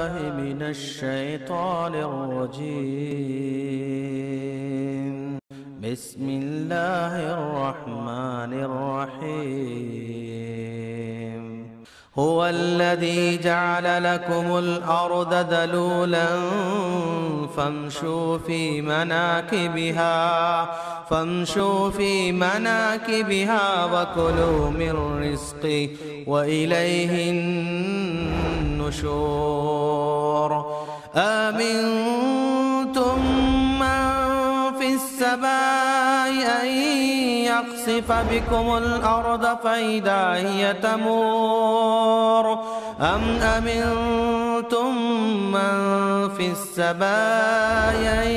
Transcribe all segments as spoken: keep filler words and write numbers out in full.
بالله من الشيطان الرجيم. بسم الله الرحمن الرحيم. هو الذي جعل لكم الأرض ذلولا فامشوا في مناكبها فامشوا في مناكبها وكلوا من رزقه وإليه النشور. آمنتم من في السماء أن يقصف بكم الأرض فإذا هي تمور أم أمنتم من في السماء أن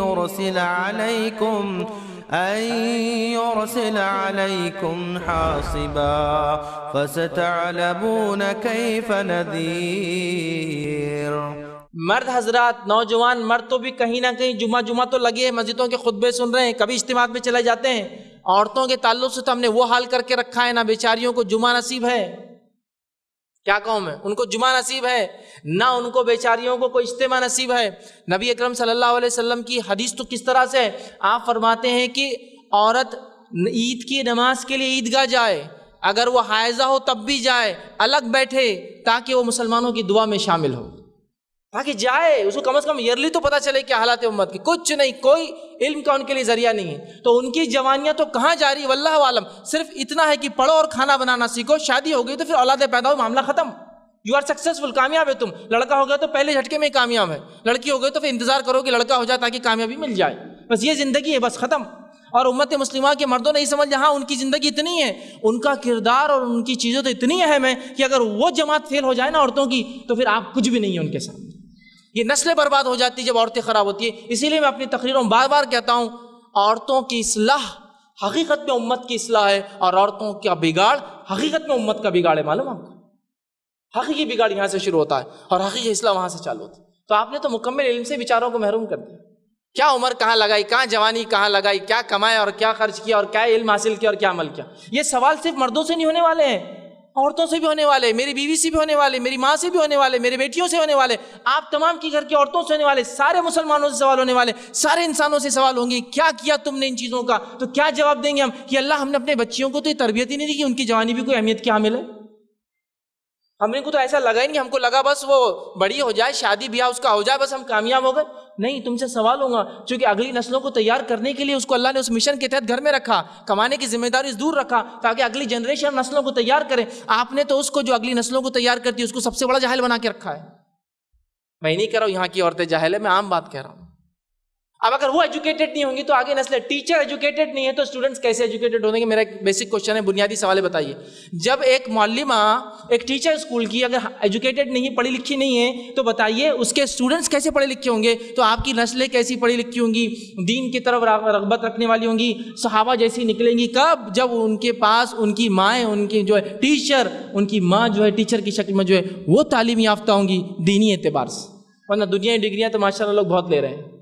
يرسل عليكم أن يرسل عليكم حاصبا فستعلمون كيف نذير. مرد حضرات، نوجوان مرد تو بھی کہیں نہ کہیں جمعہ جمعہ تو لگے ہیں، مسجدوں کے خطبے سن رہے ہیں، کبھی اجتماعات میں چلے جاتے ہیں. عورتوں کے تعلق سے تو ہم نے وہ حال کر کے رکھا ہے، نہ بیچاریوں کو جمعہ نصیب ہے، کیا قوم ہے، ان کو جمعہ نصیب ہے، نہ ان کو بیچاریوں کو کوئی اجتماع نصیب ہے. نبی اکرم صلی اللہ علیہ وسلم کی حدیث تو کس طرح سے آپ فرماتے ہیں کہ عورت عید کی نماز کے لیے عیدگاہ جائے، اگر وہ حائضہ ہو تب بھی جائے، الگ بیٹھے تاکہ وہ مسلمانوں کی دعا میں شامل ہو، تاکہ جائے، اس کو کم از کم ایئرلی تو پتہ چلے کہ حالات امت کی کچھ نہیں، کوئی علم کا ان کے لیے ذریعہ نہیں ہے. تو ان کی جوانیاں تو کہاں جا رہی، واللہ عالم. صرف اتنا ہے کہ پڑھو اور کھانا بنانا سیکھو، شادی ہو گئی تو پھر اولادیں پیدا ہو، معاملہ ختم، یو آر سکسیزفل، کامیاب ہے تم. لڑکا ہو گیا تو پہلے جھٹکے میں کامیاب ہے، لڑکی ہو گئی تو پھر انتظار کرو کہ لڑکا ہو جائے تاکہ کامیابی مل جائے، بس یہ زندگی ہے، بس ختم. اور امت مسلمہ کے مردوں نہیں سمجھ، جہاں ان کی زندگی اتنی ہے، ان کا کردار اور ان کی چیزیں تو اتنی اہم ہے کہ اگر وہ جماعت فیل ہو جائے نا عورتوں کی تو پھر آپ کچھ بھی نہیں ہیں ان کے ساتھ. یہ نسلیں برباد ہو جاتی جب عورتیں خراب ہوتی ہیں. اسی لیے میں اپنی تقریروں میں بار بار کہتا ہوں، عورتوں کی اصلاح حقیقت میں امت کی اصلاح ہے، اور عورتوں کا بگاڑ حقیقت میں امت کا بگاڑ ہے. معلوم آپ کو حقیقی بگاڑ یہاں سے شروع ہوتا ہے اور حقیقی اصلاح وہاں سے چالو ہوتی ہے. تو آپ نے تو مکمل علم سے بیچاروں کو محروم کر دیا. کیا عمر کہاں لگائی، کہاں جوانی کہاں لگائی، کیا کمایا اور کیا خرچ کیا، اور کیا علم حاصل کیا اور کیا عمل کیا. یہ سوال صرف مردوں سے نہیں ہونے والے ہیں، عورتوں سے بھی ہونے والے ہیں، میری بیوی سے بھی ہونے والے، میری ماں سے بھی ہونے والے، میری بیٹیوں سے ہونے والے، آپ تمام کی گھر کی عورتوں سے ہونے والے، سارے مسلمانوں سے سوال ہونے والے، سارے انسانوں سے سوال ہوں گے کیا کیا تم نے ان چیزوں کا. تو کیا جواب دیں گے ہم کہ اللہ ہم نے اپنے بچیوں کو تو یہ تربیت ہی نہیں دی کہ ان کی جوانی بھی کوئی اہمیت کی حامل ہے. ہم ان کو تو ایسا لگا ہی نہیں، ہم کو لگا بس وہ بڑی ہو جائے، شادی بیاہ اس کا ہو جائے، بس ہم کامیاب ہو گئے. نہیں، تم سے سوال ہوگا، چونکہ اگلی نسلوں کو تیار کرنے کے لیے اس کو اللہ نے اس مشن کے تحت گھر میں رکھا، کمانے کی ذمہ داری اس دور رکھا تاکہ اگلی جنریشن نسلوں کو تیار کرے. آپ نے تو اس کو جو اگلی نسلوں کو تیار کرتی ہے اس کو سب سے بڑا جاہل بنا کے رکھا ہے. میں نہیں کہہ رہا ہوں یہاں کی عورتیں جاہل ہے، میں عام بات کہہ رہا ہوں. اب اگر وہ ایجوکیٹڈ نہیں ہوں گی تو آگے نسلیں، ٹیچر ایجوکیٹڈ نہیں ہے تو اسٹوڈنٹس کیسے ایجوکیٹڈ ہوں گے. میرا ایک بیسک کوشچن ہے، بنیادی سوال ہے، بتائیے. جب ایک معلمہ، ایک ٹیچر اسکول کی اگر ایجوکیٹڈ نہیں، پڑھی لکھی نہیں ہے، تو بتائیے اس کے اسٹوڈنٹس کیسے پڑھے لکھے ہوں گے. تو آپ کی نسلیں کیسی پڑھی لکھی ہوں گی، دین کی طرف رغبت رکھنے والی ہوں گی، صحابہ جیسی نکلیں گی. کب؟ جب ان کے پاس ان کی مائیں، ان کی جو ہے ٹیچر، ان کی ماں جو ہے ٹیچر کی شکل میں جو ہے وہ تعلیم یافتہ ہوں گی دینی اعتبار سے. ورنہ دنیا کی ڈگریاں تو ماشاء اللہ لوگ بہت لے رہے ہیں،